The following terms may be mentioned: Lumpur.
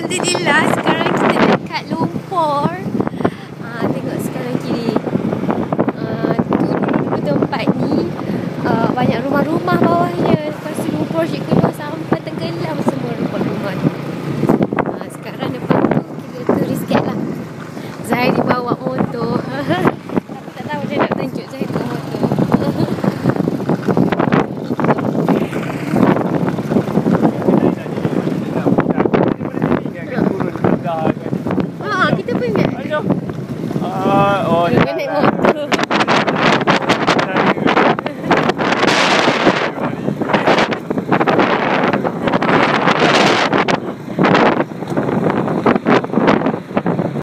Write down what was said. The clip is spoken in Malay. Alhamdulillah, sekarang kita dekat Lumpur. Tengok sekarang kiri. Dulu tempat ni banyak rumah-rumah bawahnya. Lepas tu Lumpur cikgu dah sampai tenggelam semua rumah-rumah tu. Sekarang depan tu kita turis cat lah. Zahir bawa motor. Tak tahu dia nak tunjuk Zahir tu motor. Kita pun nak. Aduh. Oh, dia naik motor.